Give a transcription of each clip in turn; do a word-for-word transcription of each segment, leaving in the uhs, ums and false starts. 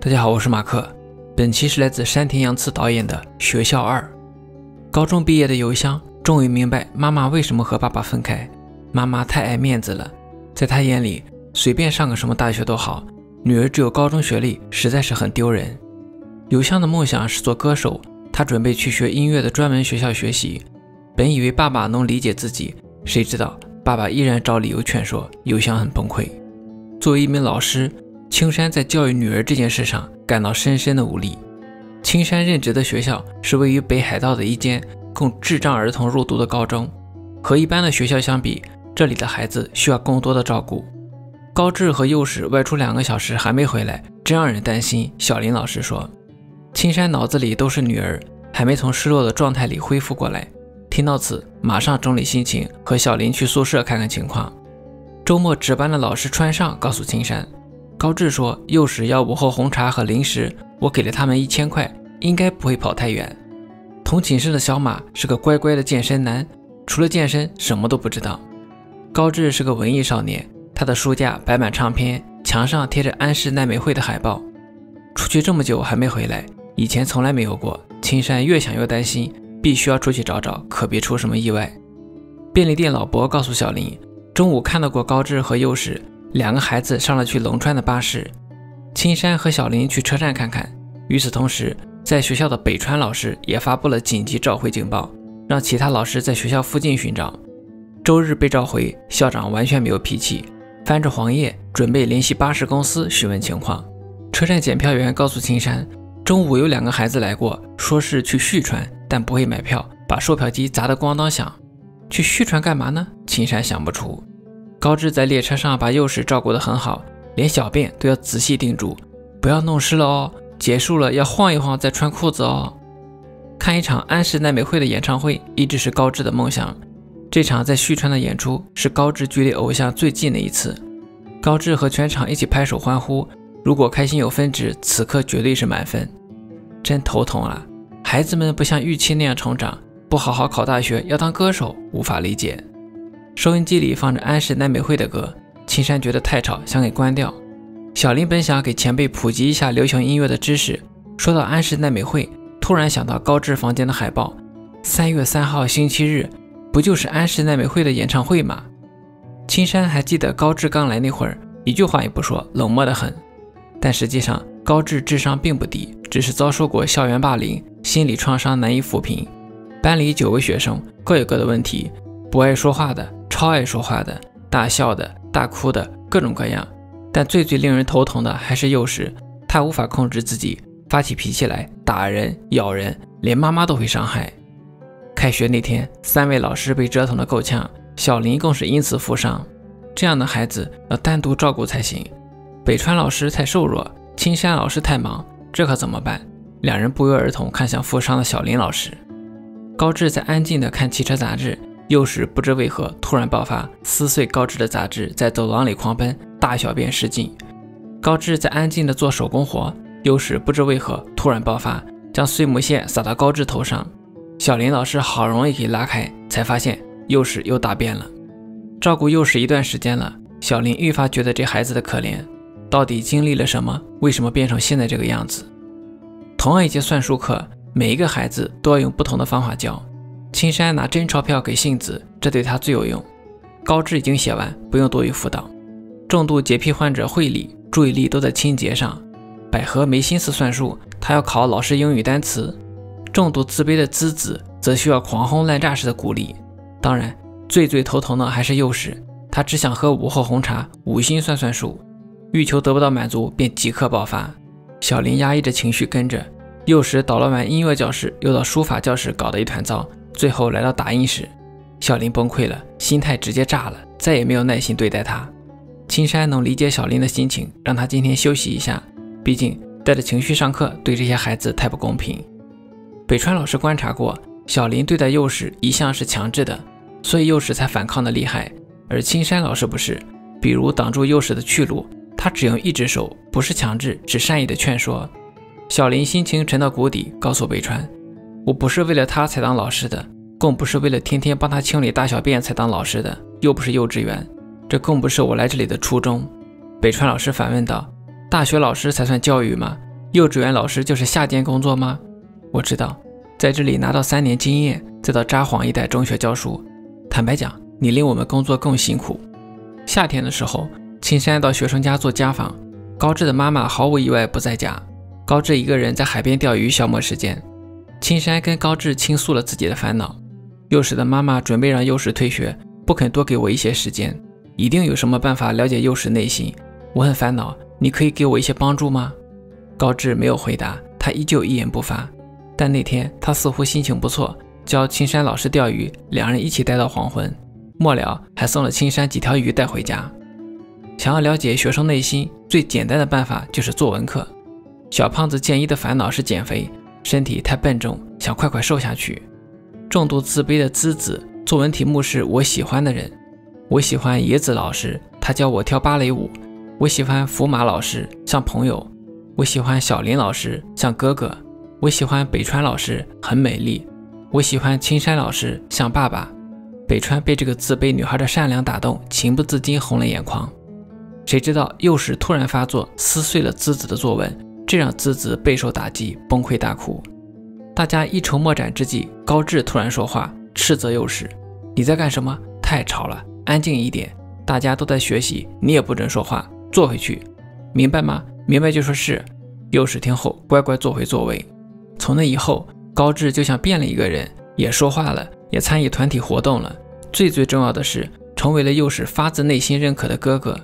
大家好，我是马克。本期是来自山田洋次导演的《学校二》。高中毕业的邮箱终于明白妈妈为什么和爸爸分开。妈妈太爱面子了，在她眼里，随便上个什么大学都好，女儿只有高中学历实在是很丢人。邮箱的梦想是做歌手，她准备去学音乐的专门学校学习。本以为爸爸能理解自己，谁知道爸爸依然找理由劝说，邮箱很崩溃。作为一名老师，青山在教育女儿这件事上感到深深的无力。青山任职的学校是位于北海道的一间供智障儿童入读的高中，和一般的学校相比，这里的孩子需要更多的照顾。高智和幼史外出两个小时还没回来，真让人担心。小林老师说，青山脑子里都是女儿，还没从失落的状态里恢复过来。听到此，马上整理心情，和小林去宿舍看看情况。周末值班的老师川上告诉青山，高智说幼史要午后红茶和零食，我给了他们一千块，应该不会跑太远。同寝室的小马是个乖乖的健身男，除了健身什么都不知道。高智是个文艺少年，他的书架摆满唱片，墙上贴着安室奈美惠的海报。出去这么久还没回来，以前从来没有过。青山越想越担心，必须要出去找找，可别出什么意外。便利店老伯告诉小林，中午看到过高智和幼史两个孩子上了去龙川的巴士。青山和小林去车站看看。与此同时，在学校的北川老师也发布了紧急召回警报，让其他老师在学校附近寻找。周日被召回，校长完全没有脾气，翻着黄页准备联系巴士公司询问情况。车站检票员告诉青山，中午有两个孩子来过，说是去旭川，但不会买票，把售票机砸得咣当响。去旭川干嘛呢？青山想不出。高智在列车上把幼史照顾得很好，连小便都要仔细叮嘱，不要弄湿了哦，结束了要晃一晃再穿裤子哦。看一场安室奈美惠的演唱会一直是高智的梦想，这场在旭川的演出是高智距离偶像最近的一次。高智和全场一起拍手欢呼，如果开心有分值，此刻绝对是满分。真头疼啊，孩子们不像预期那样成长，不好好考大学要当歌手，无法理解。收音机里放着安室奈美惠的歌，青山觉得太吵，想给关掉。小林本想给前辈普及一下流行音乐的知识，说到安室奈美惠，突然想到高智房间的海报，三月三号星期日，不就是安室奈美惠的演唱会吗？青山还记得高智刚来那会儿，一句话也不说，冷漠得很。但实际上，高智智商并不低，只是遭受过校园霸凌，心理创伤难以抚平。班里九个学生，各有各的问题，不爱说话的，超爱说话的，大笑的，大哭的，各种各样。但最最令人头疼的还是幼史，他无法控制自己，发起脾气来，打人咬人，连妈妈都会伤害。开学那天，三位老师被折腾得够呛，小林更是因此负伤。这样的孩子要单独照顾才行。北川老师太瘦弱，青山老师太忙，这可怎么办？两人不约而同看向负伤的小林老师。高智在安静地看汽车杂志，幼史不知为何突然爆发，撕碎高智的杂志，在走廊里狂奔，大小便失禁。高智在安静地做手工活，幼史不知为何突然爆发，将碎木屑撒到高智头上。小林老师好容易给拉开，才发现幼史又大便了。照顾幼史一段时间了，小林愈发觉得这孩子的可怜，到底经历了什么？为什么变成现在这个样子？同样一节算术课，每一个孩子都要用不同的方法教。青山拿真钞票给杏子，这对他最有用。高智已经写完，不用多余辅导。重度洁癖患者会理，注意力都在清洁上。百合没心思算术，他要考老师英语单词。重度自卑的资子则需要狂轰滥炸式的鼓励。当然，最最头疼的还是幼史，他只想喝午后红茶，无心算算术，欲求得不到满足，便即刻爆发。小林压抑着情绪跟着，幼史捣乱完音乐教室，又到书法教室搞得一团糟。最后来到打印室，小林崩溃了，心态直接炸了，再也没有耐心对待他。青山能理解小林的心情，让他今天休息一下，毕竟带着情绪上课对这些孩子太不公平。北川老师观察过，小林对待幼史一向是强制的，所以幼史才反抗的厉害，而青山老师不是，比如挡住幼史的去路，他只用一只手，不是强制，只善意的劝说。小林心情沉到谷底，告诉北川，我不是为了他才当老师的，更不是为了天天帮他清理大小便才当老师的，又不是幼稚园，这更不是我来这里的初衷。北川老师反问道，大学老师才算教育吗？幼稚园老师就是下店工作吗？我知道，在这里拿到三年经验，再到札幌一带中学教书，坦白讲，你令我们工作更辛苦。夏天的时候，青山到学生家做家访，高志的妈妈毫无意外不在家，高志一个人在海边钓鱼消磨时间。青山跟高志倾诉了自己的烦恼。幼时的妈妈准备让幼时退学，不肯多给我一些时间，一定有什么办法了解幼时内心。我很烦恼，你可以给我一些帮助吗？高志没有回答，他依旧一言不发。但那天他似乎心情不错，教青山老师钓鱼，两人一起待到黄昏。末了还送了青山几条鱼带回家。想要了解学生内心，最简单的办法就是作文课。小胖子建一的烦恼是减肥，身体太笨重，想快快瘦下去。重度自卑的资子作文题目是我喜欢的人。我喜欢野子老师，他教我跳芭蕾舞。我喜欢福马老师，像朋友。我喜欢小林老师，像哥哥。我喜欢北川老师，很美丽。我喜欢青山老师，像爸爸。北川被这个自卑女孩的善良打动，情不自禁红了眼眶。谁知道幼时突然发作，撕碎了资子的作文，这让资子备受打击，崩溃大哭。大家一筹莫展之际，高志突然说话，斥责幼时：“你在干什么？太吵了，安静一点！大家都在学习，你也不准说话，坐回去，明白吗？明白就说是。”幼时听后乖乖坐回座位。从那以后，高志就像变了一个人，也说话了，也参与团体活动了。最最重要的是，成为了幼时发自内心认可的哥哥。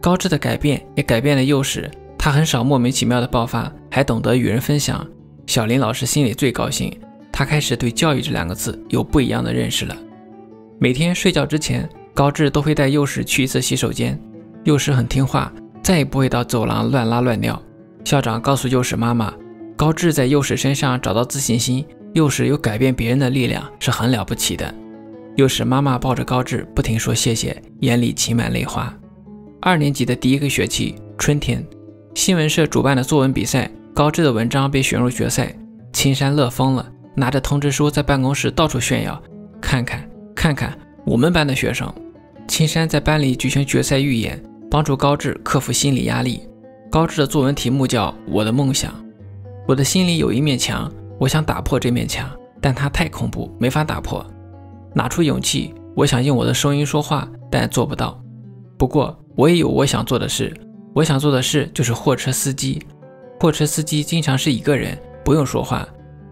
高志的改变也改变了幼时，他很少莫名其妙的爆发，还懂得与人分享。小林老师心里最高兴，他开始对教育这两个字有不一样的认识了。每天睡觉之前，高志都会带幼时去一次洗手间。幼时很听话，再也不会到走廊乱拉乱尿。校长告诉幼时妈妈，高志在幼时身上找到自信心，幼时有改变别人的力量，是很了不起的。幼时妈妈抱着高志不停说谢谢，眼里噙满泪花。二年级的第一个学期春天，新闻社主办的作文比赛，高志的文章被选入决赛。青山乐疯了，拿着通知书在办公室到处炫耀，看看看看我们班的学生。青山在班里举行决赛预演，帮助高志克服心理压力。高志的作文题目叫《我的梦想》。我的心里有一面墙，我想打破这面墙，但它太恐怖，没法打破。拿出勇气，我想用我的声音说话，但做不到。不过我也有我想做的事，我想做的事就是货车司机。货车司机经常是一个人，不用说话，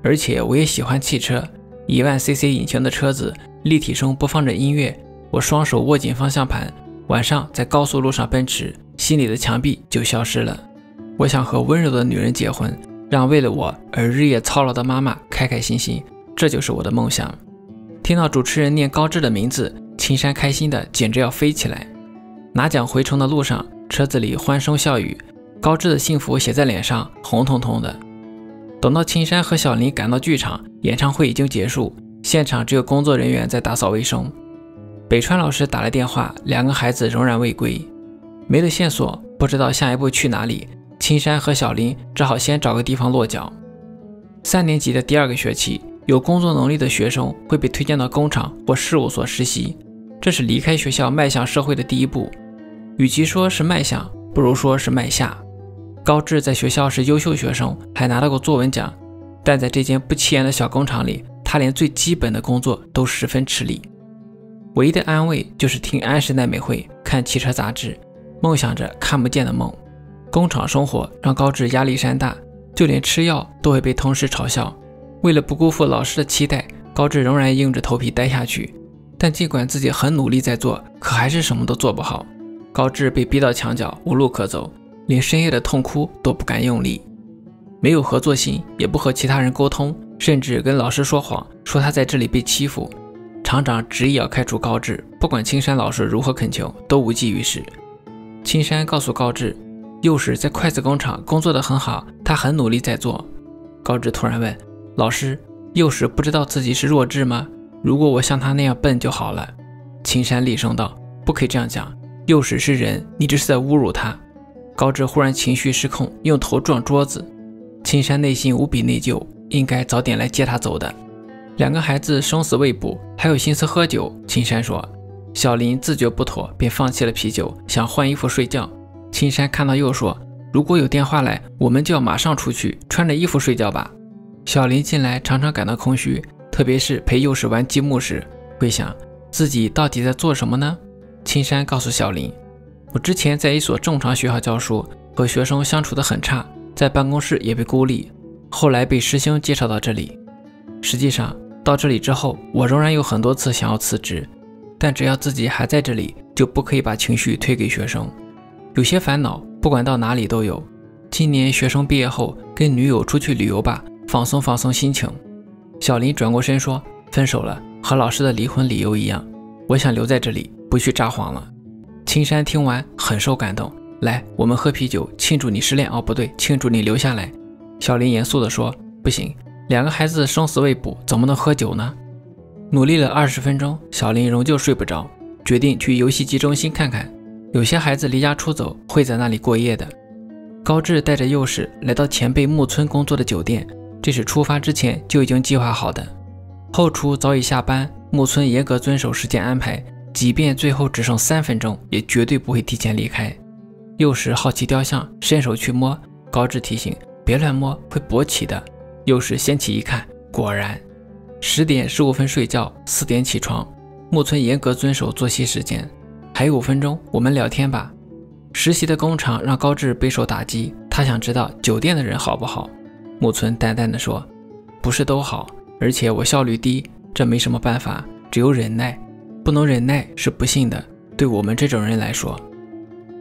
而且我也喜欢汽车。一万 C C 引擎的车子，立体声播放着音乐，我双手握紧方向盘。晚上在高速路上奔驰，心里的墙壁就消失了。我想和温柔的女人结婚，让为了我而日夜操劳的妈妈开开心心，这就是我的梦想。听到主持人念高志的名字，青山开心的简直要飞起来。拿奖回程的路上，车子里欢声笑语，高志的幸福写在脸上，红彤彤的。等到青山和小林赶到剧场，演唱会已经结束，现场只有工作人员在打扫卫生。北川老师打来电话，两个孩子仍然未归。没了线索，不知道下一步去哪里，青山和小林只好先找个地方落脚。三年级的第二个学期，有工作能力的学生会被推荐到工厂或事务所实习，这是离开学校迈向社会的第一步。与其说是迈向，不如说是迈下。高志在学校是优秀学生，还拿到过作文奖，但在这间不起眼的小工厂里，他连最基本的工作都十分吃力。唯一的安慰就是听安室奈美惠，看汽车杂志，梦想着看不见的梦。工厂生活让高志压力山大，就连吃药都会被同事嘲笑。为了不辜负老师的期待，高志仍然硬着头皮待下去。但尽管自己很努力在做，可还是什么都做不好。高志被逼到墙角，无路可走，连深夜的痛哭都不敢用力。没有合作心，也不和其他人沟通，甚至跟老师说谎，说他在这里被欺负。厂长执意要开除高志，不管青山老师如何恳求，都无济于事。青山告诉高志，幼时在筷子工厂工作得很好，他很努力在做。高志突然问老师，幼时不知道自己是弱智吗？如果我像他那样笨就好了。青山厉声道，不可以这样讲，幼时是人，你这是在侮辱他。高志忽然情绪失控，用头撞桌子。青山内心无比内疚，应该早点来接他走的。两个孩子生死未卜，还有心思喝酒。青山说，小林自觉不妥，便放弃了啤酒，想换衣服睡觉。青山看到又说，如果有电话来，我们就要马上出去，穿着衣服睡觉吧。”小林近来常常感到空虚，特别是陪幼时玩积木时，会想自己到底在做什么呢？青山告诉小林：“我之前在一所正常学校教书，和学生相处得很差，在办公室也被孤立，后来被师兄介绍到这里。实际上，到这里之后，我仍然有很多次想要辞职，但只要自己还在这里，就不可以把情绪推给学生。有些烦恼，不管到哪里都有。今年学生毕业后，跟女友出去旅游吧，放松放松心情。”小林转过身说：“分手了，和老师的离婚理由一样，我想留在这里，不去札幌了。”青山听完很受感动：“来，我们喝啤酒，庆祝你失恋。”“哦，不对，庆祝你留下来。”小林严肃地说：“不行，两个孩子生死未卜，怎么能喝酒呢？”努力了二十分钟，小林仍旧睡不着，决定去游戏机中心看看。有些孩子离家出走，会在那里过夜的。高志带着幼时来到前辈木村工作的酒店，这是出发之前就已经计划好的。后厨早已下班，木村严格遵守时间安排，即便最后只剩三分钟，也绝对不会提前离开。幼时好奇雕像，伸手去摸，高志提醒：“别乱摸，会勃起的。”幼时掀起一看，果然。十点十五分睡觉，四点起床。木村严格遵守作息时间。还有五分钟，我们聊天吧。实习的工厂让高志备受打击，他想知道酒店的人好不好。木村淡淡的说：“不是都好，而且我效率低，这没什么办法，只有忍耐。不能忍耐是不幸的，对我们这种人来说。”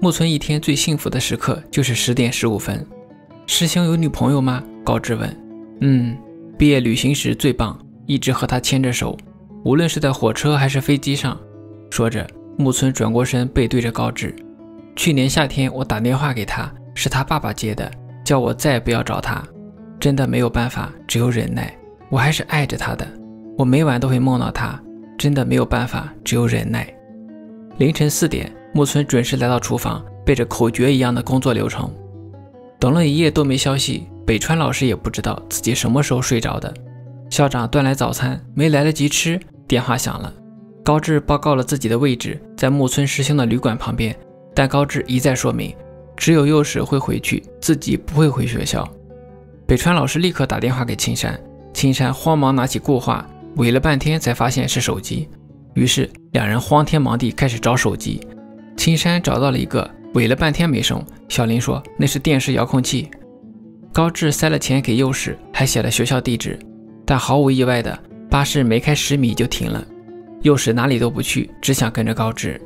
木村一天最幸福的时刻就是十点十五分。“师兄有女朋友吗？”高志问。“嗯，毕业旅行时最棒。”一直和他牵着手，无论是在火车还是飞机上。说着，木村转过身，背对着高志。“去年夏天我打电话给他，是他爸爸接的，叫我再也不要找他。真的没有办法，只有忍耐。我还是爱着他的，我每晚都会梦到他。真的没有办法，只有忍耐。”凌晨四点，木村准时来到厨房，背着口诀一样的工作流程。等了一夜都没消息，北川老师也不知道自己什么时候睡着的。校长端来早餐，没来得及吃，电话响了。高志报告了自己的位置，在木村师兄的旅馆旁边，但高志一再说明，只有幼时会回去，自己不会回学校。北川老师立刻打电话给青山，青山慌忙拿起固话，围了半天才发现是手机，于是两人慌天忙地开始找手机。青山找到了一个，围了半天没声，小林说那是电视遥控器。高志塞了钱给幼时，还写了学校地址。但毫无意外的，巴士没开十米就停了。幼时哪里都不去，只想跟着高志。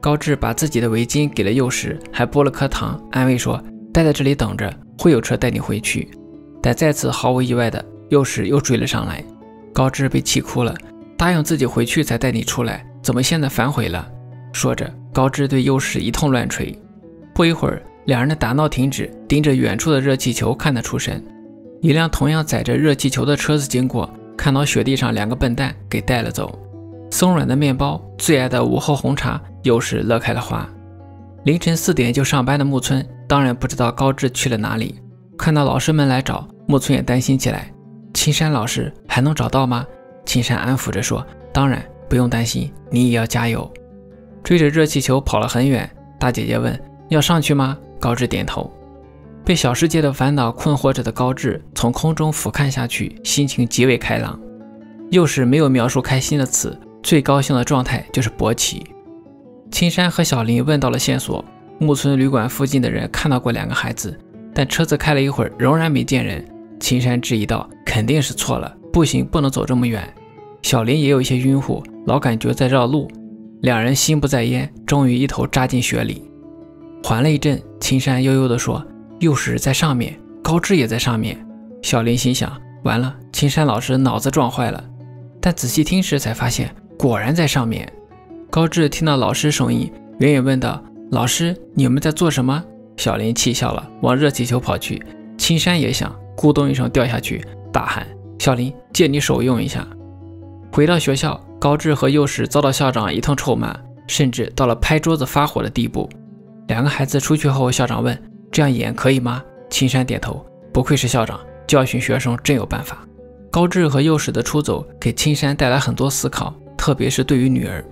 高志把自己的围巾给了幼时，还剥了颗糖，安慰说：“待在这里等着，会有车带你回去。”但再次毫无意外的，幼时又追了上来。高志被气哭了，答应自己回去才带你出来，怎么现在反悔了？说着，高志对幼时一通乱锤。不一会儿，两人的打闹停止，盯着远处的热气球看得出神。一辆同样载着热气球的车子经过，看到雪地上两个笨蛋，给带了走。松软的面包，最爱的午后红茶，幼时乐开了花。凌晨四点就上班的木村，当然不知道高志去了哪里。看到老师们来找，木村也担心起来。青山老师还能找到吗？青山安抚着说：“当然，不用担心，你也要加油。”追着热气球跑了很远，大姐姐问：“要上去吗？”高志点头。被小世界的烦恼困惑着的高志，从空中俯瞰下去，心情极为开朗。幼时没有描述开心的词，最高兴的状态就是勃起。青山和小林问到了线索，木村旅馆附近的人看到过两个孩子，但车子开了一会儿，仍然没见人。青山质疑道：“肯定是错了，不行，不能走这么远。”小林也有一些晕乎，老感觉在绕路。两人心不在焉，终于一头扎进雪里。缓了一阵，青山悠悠地说：“幼时在上面，高志也在上面。”小林心想：“完了，青山老师脑子撞坏了。”但仔细听时才发现，果然在上面。高志听到老师声音，远远问道：“老师，你们在做什么？”小林气笑了，往热气球跑去。青山也想，咕咚一声掉下去，大喊：“小林，借你手用一下！”回到学校，高志和幼时遭到校长一通臭骂，甚至到了拍桌子发火的地步。两个孩子出去后，校长问：“这样演可以吗？”青山点头，不愧是校长，教训学生真有办法。高志和幼时的出走给青山带来很多思考，特别是对于女儿。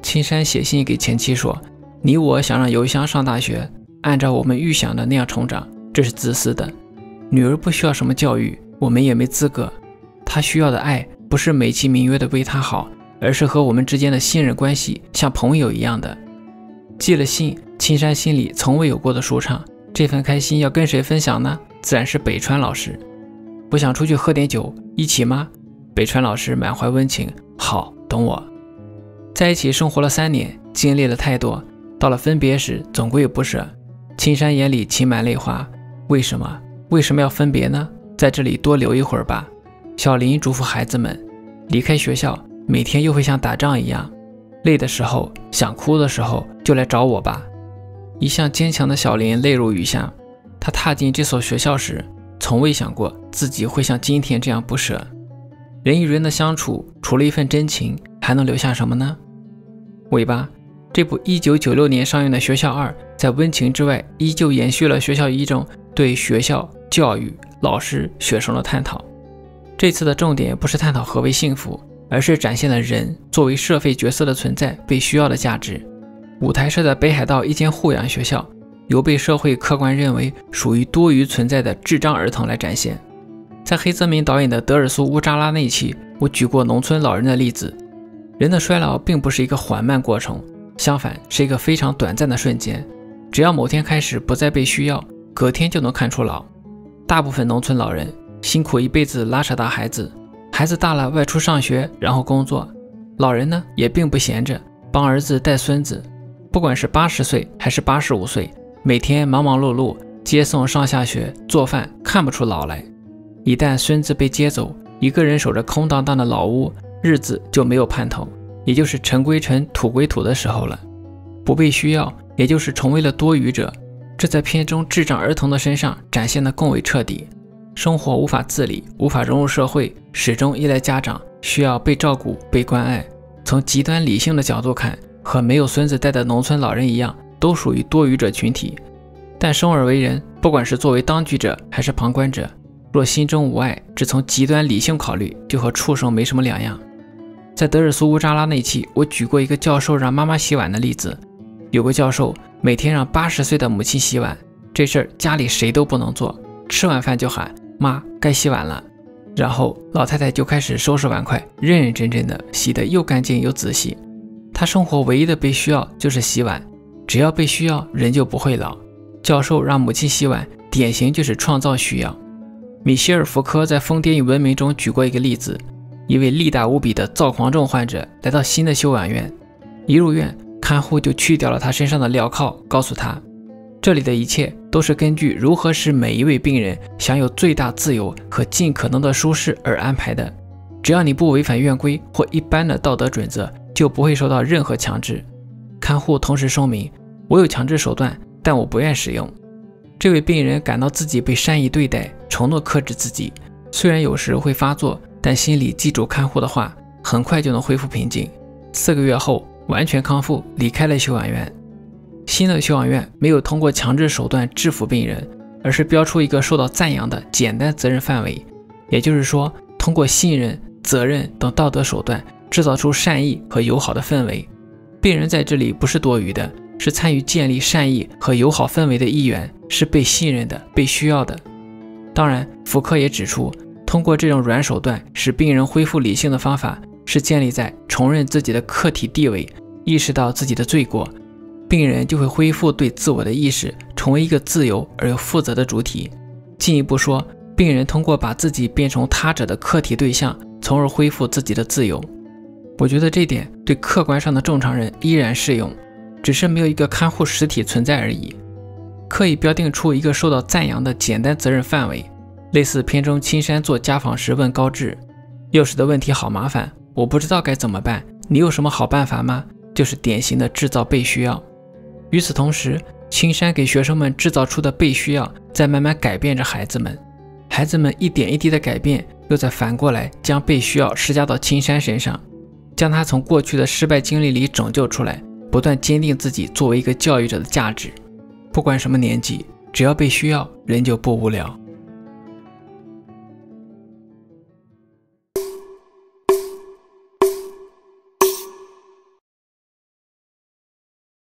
青山写信给前妻说：“你我想让邮箱上大学，按照我们预想的那样成长，这是自私的。女儿不需要什么教育，我们也没资格。她需要的爱不是美其名曰的为她好，而是和我们之间的信任关系，像朋友一样的。寄了信，青山心里从未有过的舒畅。这份开心要跟谁分享呢？自然是北川老师。我想出去喝点酒，一起吗？北川老师满怀温情，好，懂我。在一起生活了三年，经历了太多，到了分别时，总归有不舍。青山眼里噙满泪花，为什么？为什么要分别呢？在这里多留一会儿吧。小林嘱咐孩子们，离开学校，每天又会像打仗一样，累的时候，想哭的时候，就来找我吧。一向坚强的小林泪如雨下。他踏进这所学校时，从未想过自己会像今天这样不舍。人与人的相处，除了一份真情，还能留下什么呢？尾巴，这部一九九六年上映的《学校二》在温情之外，依旧延续了《学校一》中对学校、教育、老师、学生的探讨。这次的重点不是探讨何为幸福，而是展现了人作为社会角色的存在被需要的价值。舞台设在北海道一间护养学校，由被社会客观认为属于多余存在的智障儿童来展现。在黑泽明导演的《德尔苏乌扎拉》那一期，我举过农村老人的例子。人的衰老并不是一个缓慢过程，相反是一个非常短暂的瞬间。只要某天开始不再被需要，隔天就能看出老。大部分农村老人辛苦一辈子拉扯大孩子，孩子大了外出上学，然后工作。老人呢，也并不闲着，帮儿子带孙子。不管是八十岁还是八十五岁，每天忙忙碌碌，接送上下学，做饭，看不出老来。一旦孙子被接走，一个人守着空荡荡的老屋，日子就没有盼头，也就是尘归尘，土归土的时候了。不被需要，也就是成为了多余者，这在片中智障儿童的身上展现得更为彻底。生活无法自理，无法融入社会，始终依赖家长，需要被照顾、被关爱。从极端理性的角度看，和没有孙子带的农村老人一样，都属于多余者群体。但生而为人，不管是作为当局者还是旁观者，若心中无爱，只从极端理性考虑，就和畜生没什么两样。在德尔苏乌扎拉那期，我举过一个教授让妈妈洗碗的例子。有个教授每天让八十岁的母亲洗碗，这事儿家里谁都不能做，吃完饭就喊妈，该洗碗了。然后老太太就开始收拾碗筷，认认真真的洗得又干净又仔细。他生活唯一的被需要就是洗碗，只要被需要，人就不会老。教授让母亲洗碗，典型就是创造需要。米歇尔·福柯在《疯癫与文明》中举过一个例子，一位力大无比的躁狂症患者来到新的休养院，一入院，看护就去掉了他身上的镣铐，告诉他，这里的一切都是根据如何使每一位病人享有最大自由和尽可能的舒适而安排的，只要你不违反院规或一般的道德准则，就不会受到任何强制。看护同时声明，我有强制手段，但我不愿使用。这位病人感到自己被善意对待，承诺克制自己，虽然有时会发作，但心里记住看护的话，很快就能恢复平静。四个月后完全康复，离开了休养院。新的休养院没有通过强制手段制服病人，而是标出一个受到赞扬的简单责任范围，也就是说，通过信任、责任等道德手段制造出善意和友好的氛围。病人在这里不是多余的，是参与建立善意和友好氛围的一员，是被信任的、被需要的。当然，福柯也指出，通过这种软手段使病人恢复理性的方法，是建立在承认自己的客体地位，意识到自己的罪过，病人就会恢复对自我的意识，成为一个自由而又负责的主体。进一步说，病人通过把自己变成他者的客体对象，从而恢复自己的自由。我觉得这点对客观上的正常人依然适用，只是没有一个看护实体存在而已。刻意标定出一个受到赞扬的简单责任范围，类似片中青山做家访时问高志，幼师的问题好麻烦，我不知道该怎么办，你有什么好办法吗？就是典型的制造被需要。与此同时，青山给学生们制造出的被需要在慢慢改变着孩子们，孩子们一点一滴的改变，又在反过来将被需要施加到青山身上，将他从过去的失败经历里拯救出来，不断坚定自己作为一个教育者的价值。不管什么年纪，只要被需要，人就不无聊。